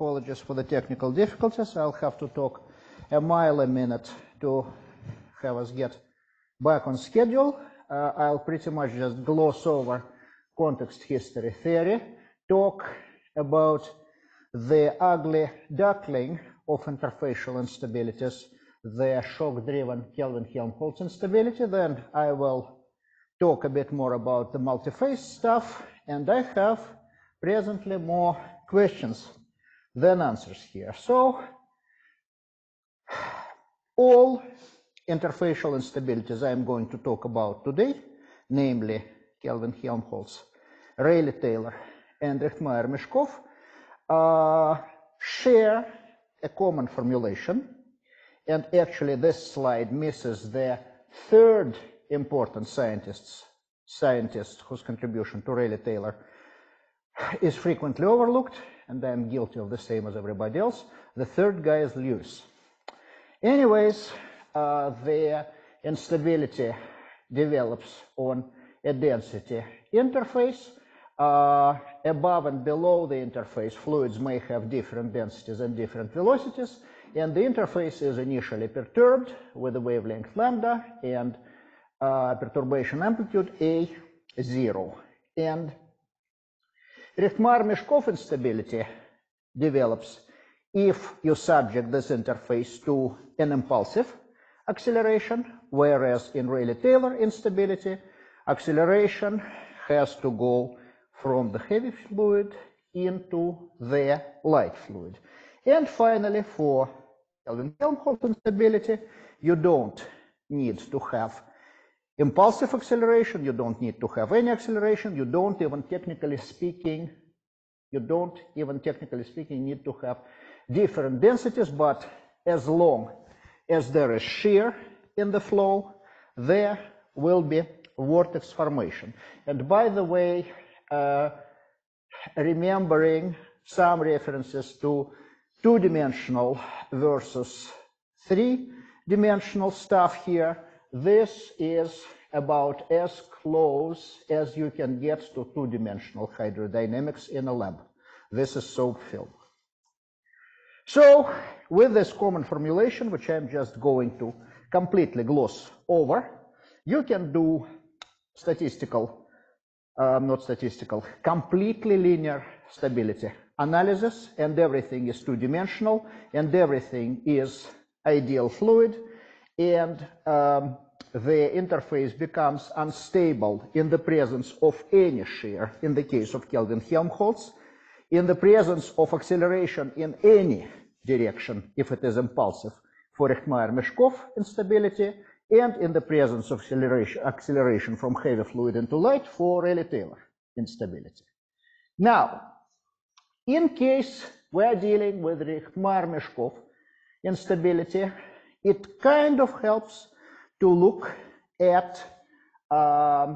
Apologies for the technical difficulties. I'll have to talk a mile a minute to have us get back on schedule. I'll pretty much just gloss over context history theory, talk about the ugly duckling of interfacial instabilities, the shock-driven Kelvin-Helmholtz instability. Then I will talk a bit more about the multiphase stuff, and I have presently more questions than answers here. So all interfacial instabilities I'm going to talk about today, namely Kelvin-Helmholtz, Rayleigh Taylor, and Richtmyer-Meshkov, share a common formulation. And actually this slide misses the third important scientist whose contribution to Rayleigh Taylor is frequently overlooked, and I'm guilty of the same as everybody else. The third guy is Lewis. Anyways, the instability develops on a density interface. Above and below the interface, fluids may have different densities and different velocities, and the interface is initially perturbed with the wavelength lambda and perturbation amplitude A0. And Richtmyer-Meshkov instability develops if you subject this interface to an impulsive acceleration, whereas in Rayleigh-Taylor instability, acceleration has to go from the heavy fluid into the light fluid. And finally, for Kelvin-Helmholtz instability, you don't need to have impulsive acceleration, you don't need to have any acceleration, you don't even technically speaking, need to have different densities, but as long as there is shear in the flow, there will be vortex formation. And by the way, remembering some references to two-dimensional versus three-dimensional stuff here, this is about as close as you can get to two-dimensional hydrodynamics in a lab. This is soap film. So with this common formulation, which I'm just going to completely gloss over, you can do completely linear stability analysis, and everything is two-dimensional, and everything is ideal fluid, and the interface becomes unstable in the presence of any shear, in the case of Kelvin-Helmholtz, in the presence of acceleration in any direction, if it is impulsive, for Richtmyer-Meshkov instability, and in the presence of acceleration from heavy fluid into light for Rayleigh-Taylor instability. Now, in case we're dealing with Richtmyer-Meshkov instability, it kind of helps to look at the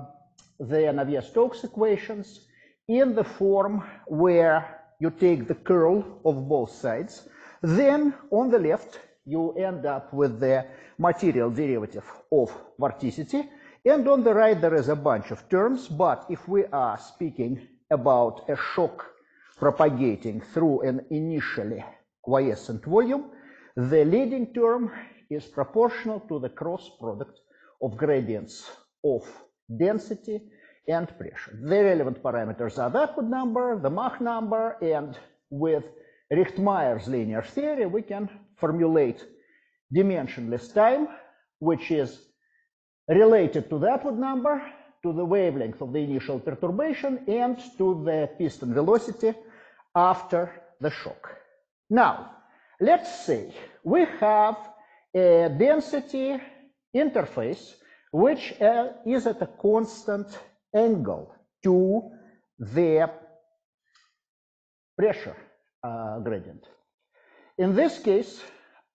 Navier-Stokes equations in the form where you take the curl of both sides. Then on the left, you end up with the material derivative of vorticity. And on the right, there is a bunch of terms. But if we are speaking about a shock propagating through an initially quiescent volume, the leading term is proportional to the cross product of gradients of density and pressure. The relevant parameters are the Atwood number, the Mach number, and with Richtmyer's linear theory, we can formulate dimensionless time, which is related to the Atwood number, to the wavelength of the initial perturbation, and to the piston velocity after the shock. Now, let's say we have a density interface which is at a constant angle to the pressure gradient. In this case,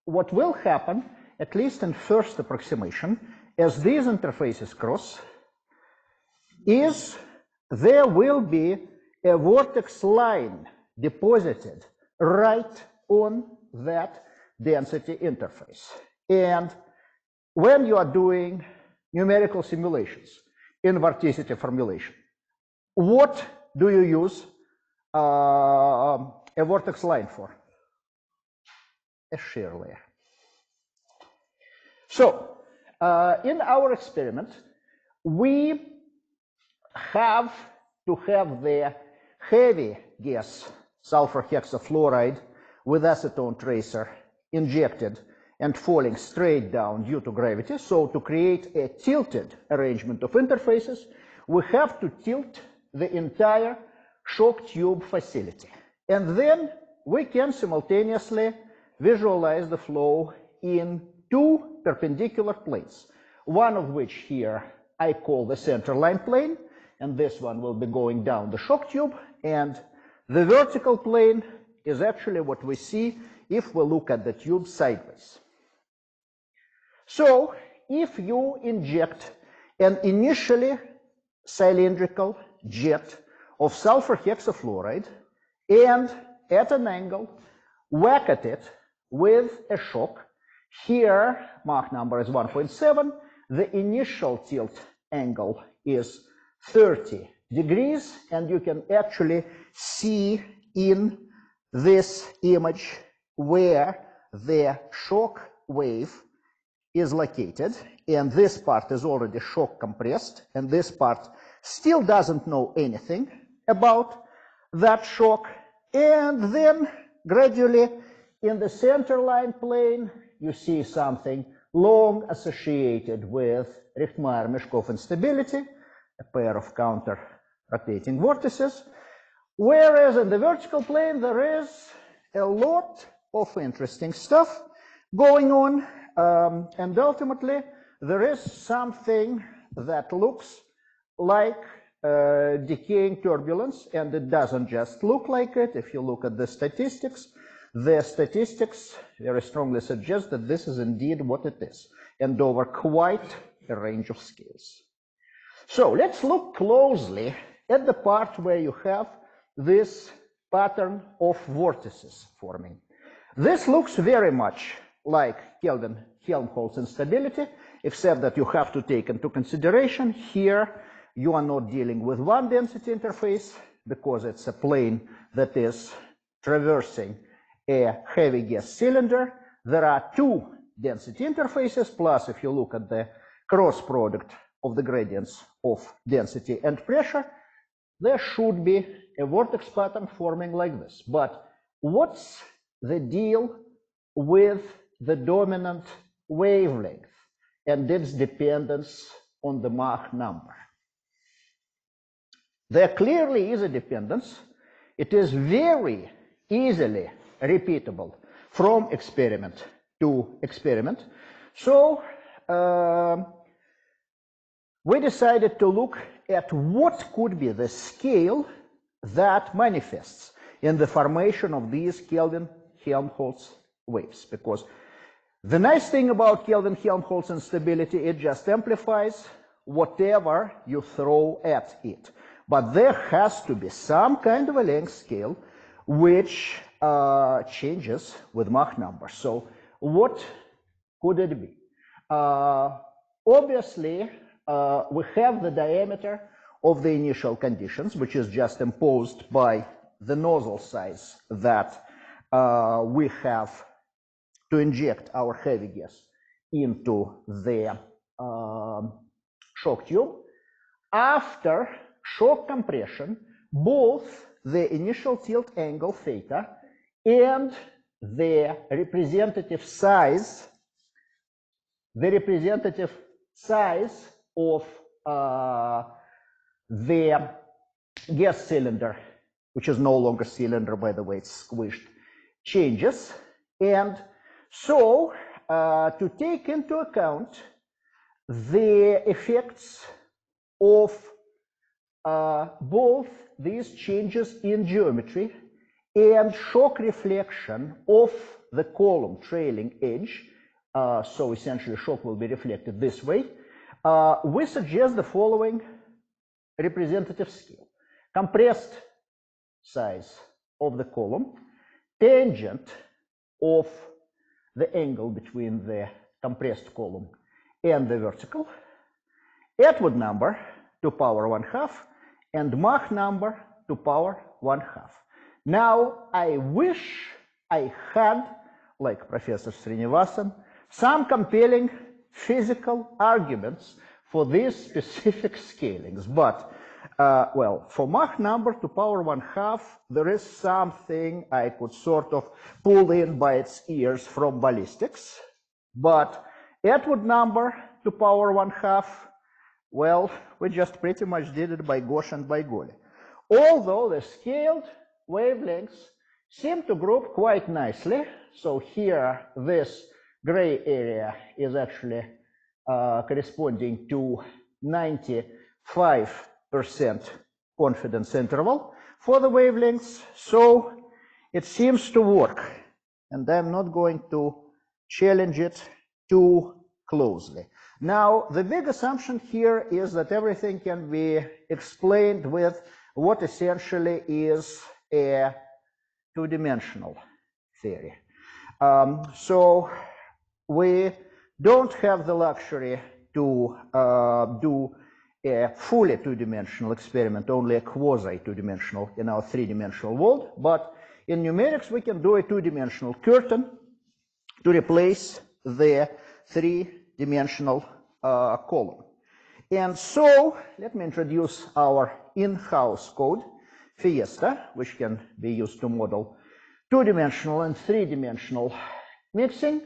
what will happen, at least in first approximation, as these interfaces cross, is there will be a vortex line deposited right on that density interface. And when you are doing numerical simulations in vorticity formulation, what do you use a vortex line for? a shear layer. So in our experiment, we have to have the heavy gas sulfur hexafluoride with acetone tracer injected and falling straight down due to gravity. So to create a tilted arrangement of interfaces, we have to tilt the entire shock tube facility. And then we can simultaneously visualize the flow in two perpendicular planes, one of which here I call the centerline plane, and this one will be going down the shock tube, and the vertical plane is actually what we see if we look at the tube sideways. So if you inject an initially cylindrical jet of sulfur hexafluoride and at an angle whack at it with a shock, here Mach number is 1.7, the initial tilt angle is 30 degrees, and you can actually see in this image where the shock wave is located, and this part is already shock compressed, and this part still doesn't know anything about that shock. And then gradually in the centerline plane you see something long associated with Richtmyer-Meshkov instability, a pair of counter-rotating vortices, whereas in the vertical plane there is a lot of interesting stuff going on, and ultimately there is something that looks like decaying turbulence, and it doesn't just look like it. If you look at the statistics very strongly suggest that this is indeed what it is, and over quite a range of scales. So let's look closely at the part where you have this pattern of vortices forming. This looks very much like Kelvin-Helmholtz instability, except that you have to take into consideration here you are not dealing with one density interface because it's a plane that is traversing a heavy gas cylinder. There are two density interfaces, plus if you look at the cross product of the gradients of density and pressure, there should be a vortex pattern forming like this. But what's the deal with the dominant wavelength and its dependence on the Mach number? There clearly is a dependence. It is very easily repeatable from experiment to experiment. So we decided to look at what could be the scale that manifests in the formation of these Kelvin-Helmholtz waves, because the nice thing about Kelvin-Helmholtz instability, it just amplifies whatever you throw at it. But there has to be some kind of a length scale which changes with Mach number. So what could it be? Obviously, we have the diameter of the initial conditions, which is just imposed by the nozzle size that we have to inject our heavy gas into the shock tube. After shock compression, both the initial tilt angle theta and the representative size of the gas cylinder, which is no longer cylinder, by the way, it's squished, changes. And so to take into account the effects of both these changes in geometry and shock reflection of the column trailing edge, so essentially shock will be reflected this way, we suggest the following representative scale: compressed size of the column, tangent of the angle between the compressed column and the vertical, Atwood number to power 1/2, and Mach number to power 1/2. Now, I wish I had like Professor Srinivasan, some compelling physical arguments for these specific scalings. But, well, for Mach number to power 1/2, there is something I could sort of pull in by its ears from ballistics. But Atwood number to power 1/2, well, we just pretty much did it by Gauche and by Golay. Although the scaled wavelengths seem to group quite nicely. So here, this gray area is actually corresponding to 95% confidence interval for the wavelengths. So it seems to work. And I'm not going to challenge it too closely. Now, the big assumption here is that everything can be explained with what essentially is a two-dimensional theory. So we don't have the luxury to do a fully two-dimensional experiment, only a quasi-two-dimensional in our three-dimensional world. But in numerics, we can do a two-dimensional curtain to replace the three-dimensional column. And so let me introduce our in-house code, Fiesta, which can be used to model two-dimensional and three-dimensional mixing.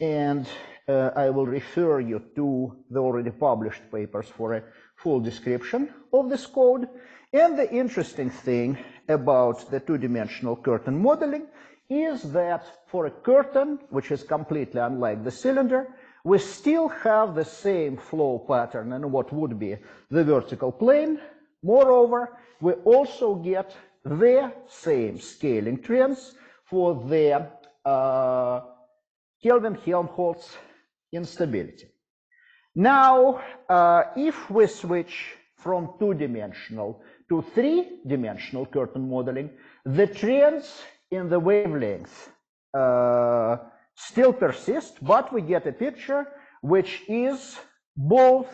And I will refer you to the already published papers for a full description of this code. And the interesting thing about the two-dimensional curtain modeling is that for a curtain, which is completely unlike the cylinder, we still have the same flow pattern and what would be the vertical plane. Moreover, we also get the same scaling trends for the Kelvin-Helmholtz instability. Now, if we switch from two-dimensional to three-dimensional curtain modeling, the trends in the wavelength still persist, but we get a picture which is both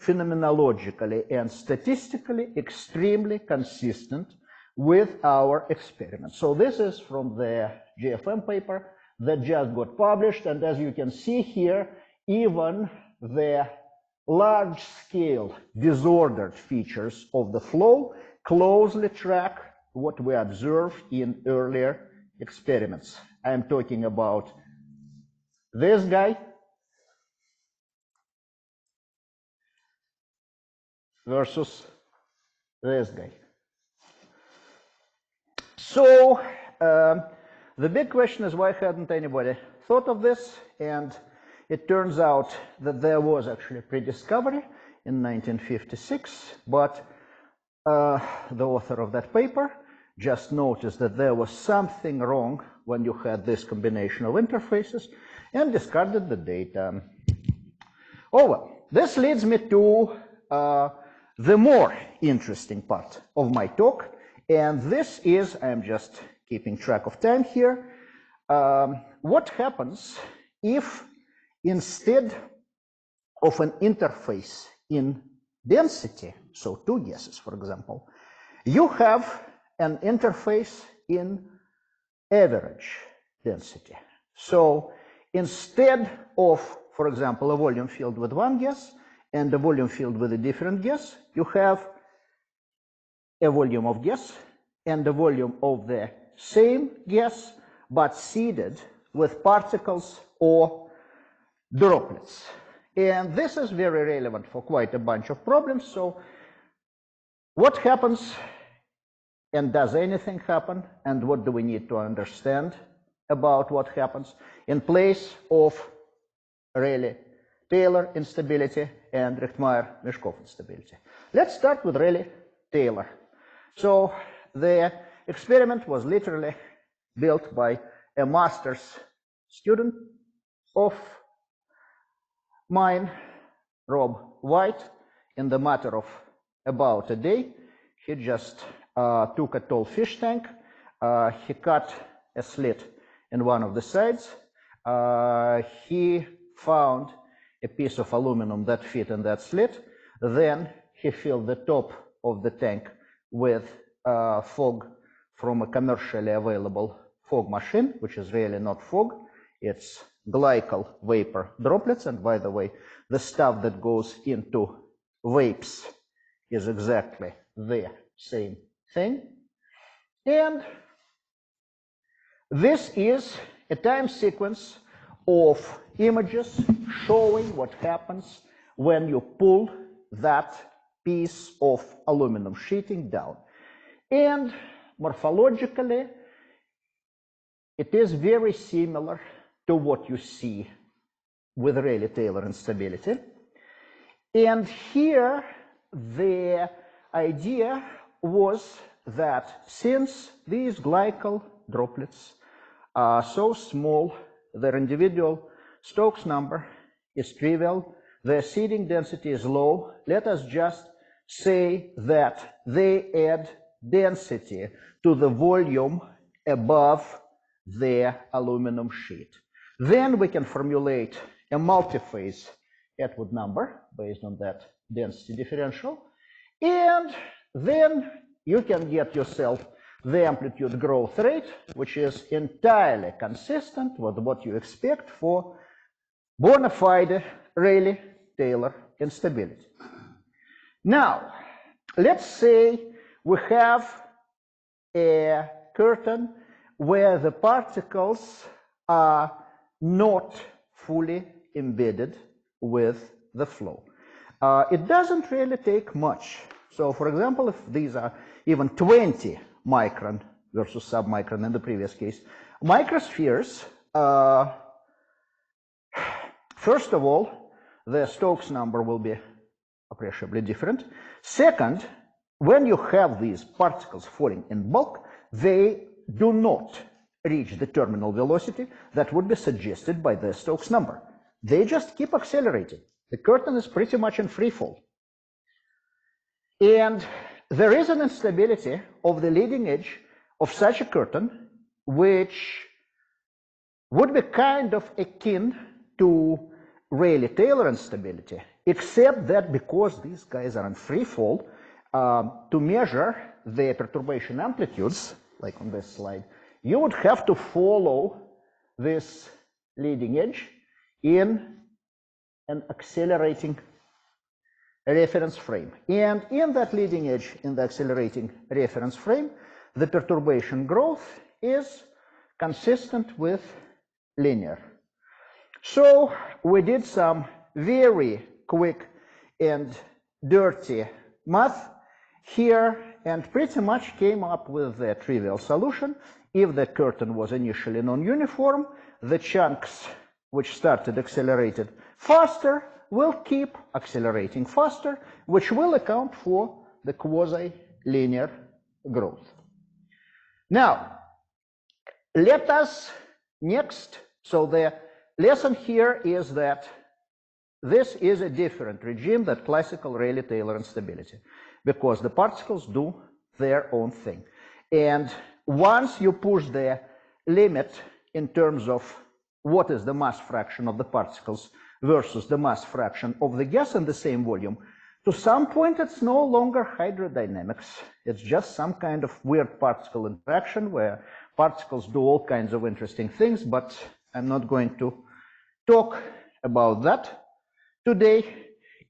phenomenologically and statistically extremely consistent with our experiment. So this is from the JFM paper that just got published. And as you can see here, even the large scale disordered features of the flow closely track what we observe in earlier experiments. I'm talking about this guy versus this guy. So the big question is, why hadn't anybody thought of this? And it turns out that there was actually a prediscovery in 1956, but the author of that paper just noticed that there was something wrong when you had this combination of interfaces and discarded the data. Oh well, this leads me to the more interesting part of my talk. And this is, I'm just keeping track of time here, what happens if instead of an interface in density, so two guesses, for example, you have an interface in average density. So instead of, for example, a volume field with one guess and a volume field with a different guess, you have a volume of guess and the volume of the same guess, but seeded with particles or droplets. And this is very relevant for quite a bunch of problems. So what happens, and does anything happen, and what do we need to understand about what happens in place of Rayleigh Taylor instability and Richtmyer-Meshkov instability? Let's start with Rayleigh Taylor. So the experiment was literally built by a master's student of mine, Rob White, in the matter of about a day. He just took a tall fish tank, he cut a slit in one of the sides, he found a piece of aluminum that fit in that slit, then he filled the top of the tank with fog from a commercially available fog machine, which is really not fog, it's glycol vapor droplets. And by the way, the stuff that goes into vapes is exactly the same thing. And this is a time sequence of images showing what happens when you pull that piece of aluminum sheeting down. And morphologically, it is very similar to what you see with Rayleigh-Taylor instability. And here, the idea was that since these glycol droplets are so small, their individual Stokes number is trivial, their seeding density is low, let us just say that they add density to the volume above their aluminum sheet. Then we can formulate a multiphase Atwood number based on that density differential, and then you can get yourself the amplitude growth rate, which is entirely consistent with what you expect for bona fide Rayleigh-Taylor instability. Now, let's say we have a curtain where the particles are not fully embedded with the flow. It doesn't really take much. So, for example, if these are even 20 micron versus submicron in the previous case, microspheres, first of all, the Stokes number will be appreciably different. Second, when you have these particles falling in bulk, they do not reach the terminal velocity that would be suggested by the Stokes number. They just keep accelerating. The curtain is pretty much in free fall. And there is an instability of the leading edge of such a curtain, which would be kind of akin to Rayleigh-Taylor instability, except that because these guys are in free fall, to measure the perturbation amplitudes, like on this slide, you would have to follow this leading edge in an accelerating reference frame. And in that leading edge, in the accelerating reference frame, the perturbation growth is consistent with linear. So we did some very quick and dirty math here, and pretty much came up with a trivial solution. If the curtain was initially non-uniform, the chunks which started accelerated faster will keep accelerating faster, which will account for the quasi-linear growth. Now, let us next, so the lesson here is that this is a different regime than classical Rayleigh-Taylor instability, because the particles do their own thing. And once you push the limit in terms of what is the mass fraction of the particles versus the mass fraction of the gas in the same volume, to some point it's no longer hydrodynamics. It's just some kind of weird particle interaction where particles do all kinds of interesting things, but I'm not going to talk about that today.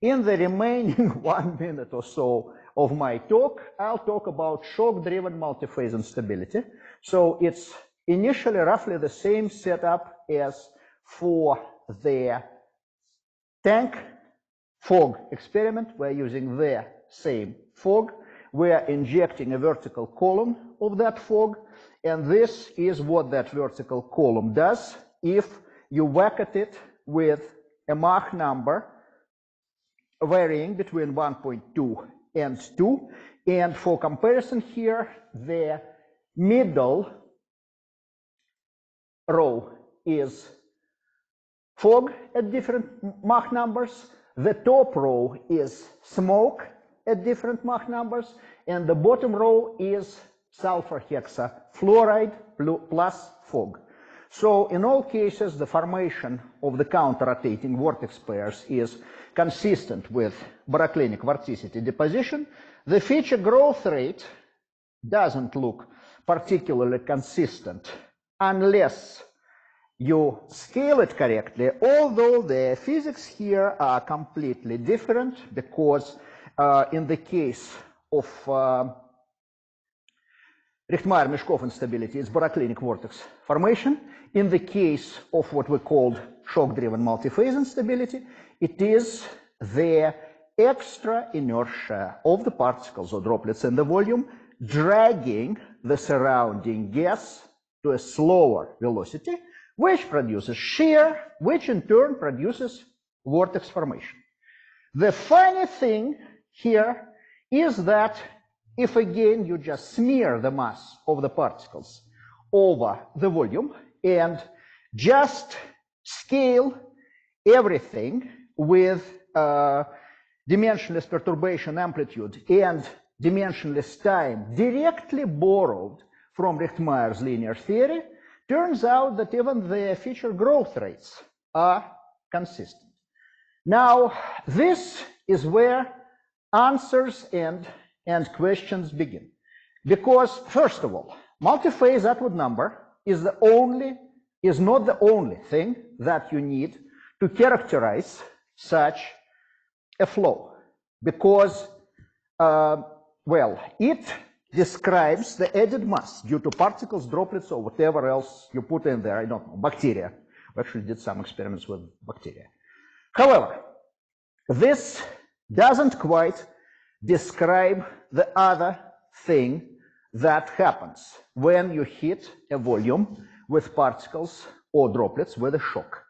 In the remaining 1 minute or so of my talk, I'll talk about shock-driven multiphase instability. So it's initially roughly the same setup as for the tank fog experiment. We're using the same fog. We're injecting a vertical column of that fog, and this is what that vertical column does if you whack at it with a Mach number varying between 1.2 and 2. And for comparison here, the middle row is fog at different Mach numbers, the top row is smoke at different Mach numbers, and the bottom row is sulfur hexafluoride plus fog. So in all cases, the formation of the counter-rotating vortex pairs is consistent with baroclinic vorticity deposition. The feature growth rate doesn't look particularly consistent unless you scale it correctly, although the physics here are completely different, because in the case of Richtmyer-Meshkov instability, it's baroclinic vortex formation. In the case of what we called shock-driven multiphase instability, it is the extra inertia of the particles or droplets in the volume dragging the surrounding gas to a slower velocity, which produces shear, which in turn produces vortex formation. The funny thing here is that if again you just smear the mass of the particles over the volume and just scale everything with dimensionless perturbation amplitude and dimensionless time directly borrowed from Richtmyer's linear theory, turns out that even the feature growth rates are consistent. Now, this is where answers and questions begin. Because first of all, multiphase Atwood number is not the only thing that you need to characterize such a flow, because well, it describes the added mass due to particles, droplets, or whatever else you put in there. I don't know, bacteria. We actually did some experiments with bacteria. However, this doesn't quite describe the other thing that happens when you hit a volume with particles or droplets with a shock.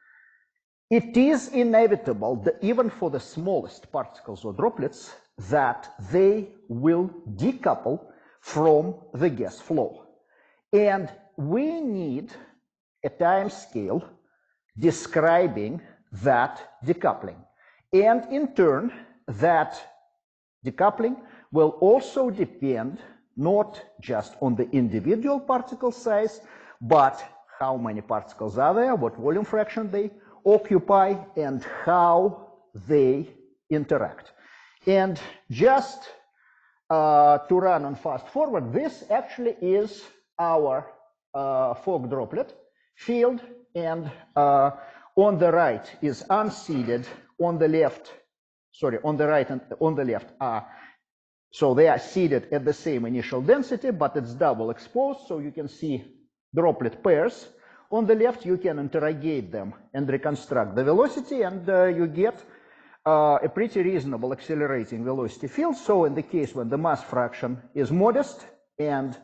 It is inevitable that even for the smallest particles or droplets, that they will decouple from the gas flow. And we need a time scale describing that decoupling. And in turn, that decoupling will also depend not just on the individual particle size, but how many particles are there, what volume fraction they occupy, and how they interact. And just to run on fast forward, this actually is our fog droplet field, and on the right is unseeded, on the left, sorry, on the right and on the left are, so they are seeded at the same initial density, but it's double exposed, so you can see droplet pairs. On the left, you can interrogate them and reconstruct the velocity, and you get a pretty reasonable accelerating velocity field. So in the case when the mass fraction is modest and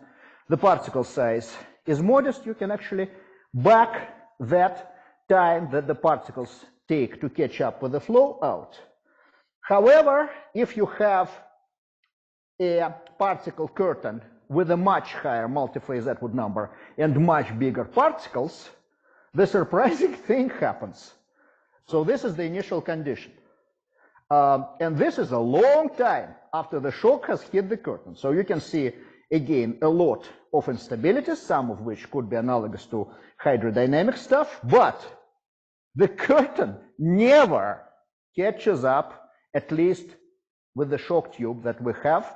the particle size is modest, you can actually back that time that the particles take to catch up with the flow out. However, if you have a particle curtain with a much higher multiphase Atwood number and much bigger particles, the surprising thing happens. So this is the initial condition. And this is a long time after the shock has hit the curtain. So you can see, again, a lot of instabilities, some of which could be analogous to hydrodynamic stuff, but the curtain never catches up, at least with the shock tube that we have.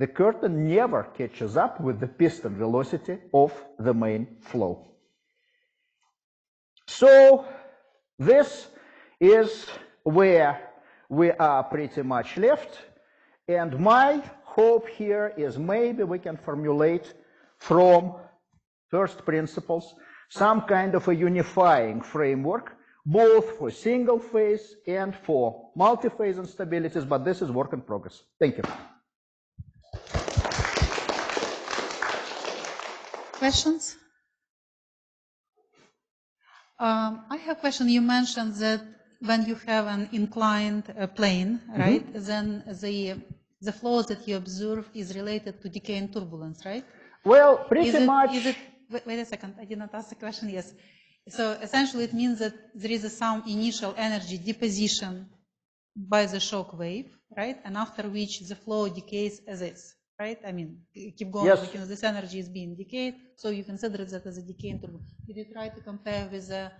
The curtain never catches up with the piston velocity of the main flow. So this is where we are pretty much left, and my hope here is maybe we can formulate from first principles some kind of a unifying framework, both for single phase and for multi-phase instabilities, but this is work in progress. Thank you. Questions? I have a question. You mentioned that when you have an inclined plane, right? Mm-hmm. Then the flow that you observe is related to decay and turbulence, right? Well, wait a second, I did not ask the question. Yes. So essentially it means that there is some initial energy deposition by the shock wave, right? And after which the flow decays as is, right? I mean, keep going, yes. Because this energy is being decayed, so you consider that as a decay and turbulence. Did you try to compare with the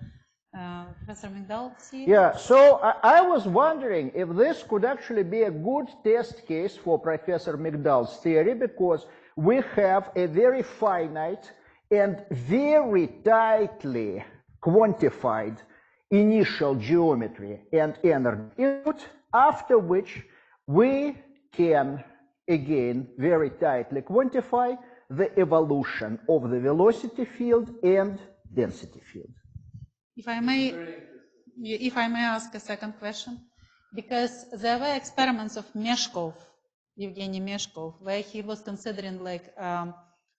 Professor McDowell's theory? Yeah, so I was wondering if this could actually be a good test case for Professor McDowell's theory, because we have a very finite and very tightly quantified initial geometry and energy input, after which we can again very tightly quantify the evolution of the velocity field and density field. If I may ask a second question, because there were experiments of Meshkov, Evgeny Meshkov, where he was considering like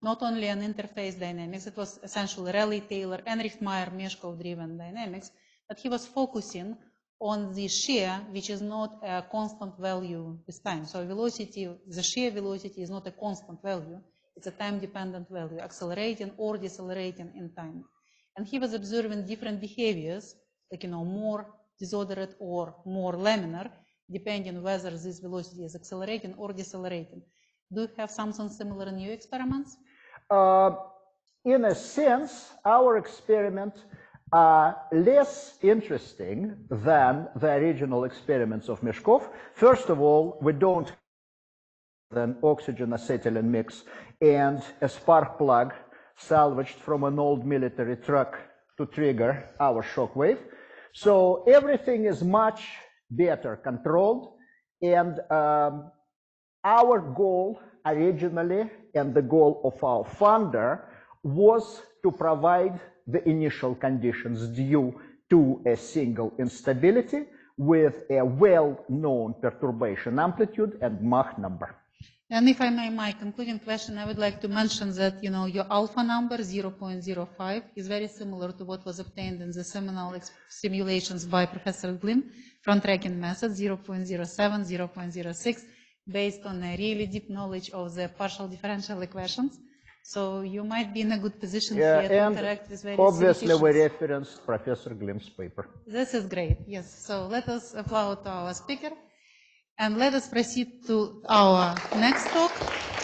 not only an interface dynamics, it was essentially Rayleigh Taylor and Richtmyer-Meshkov driven dynamics, but he was focusing on the shear, which is not a constant value this time. So velocity, the shear velocity is not a constant value, it's a time-dependent value, accelerating or decelerating in time. And he was observing different behaviors, like, you know, more disordered or more laminar, depending whether this velocity is accelerating or decelerating. Do you have something similar in your experiments? In a sense, our experiments are less interesting than the original experiments of Meshkov. First of all, we don't have an oxygen-acetylene mix and a spark plug salvaged from an old military truck to trigger our shock wave. So everything is much better controlled, and our goal originally and the goal of our funder was to provide the initial conditions due to a single instability with a well-known perturbation amplitude and Mach number. And if I may, my concluding question, I would like to mention that, you know, your alpha number 0.05 is very similar to what was obtained in the seminal simulations by Professor Glimm, front-tracking method 0.07, 0.06, based on a really deep knowledge of the partial differential equations. So you might be in a good position here to interact with various obviously situations. We referenced Professor Glimm's paper. This is great, yes. So let us applaud to our speaker. And let us proceed to our next talk.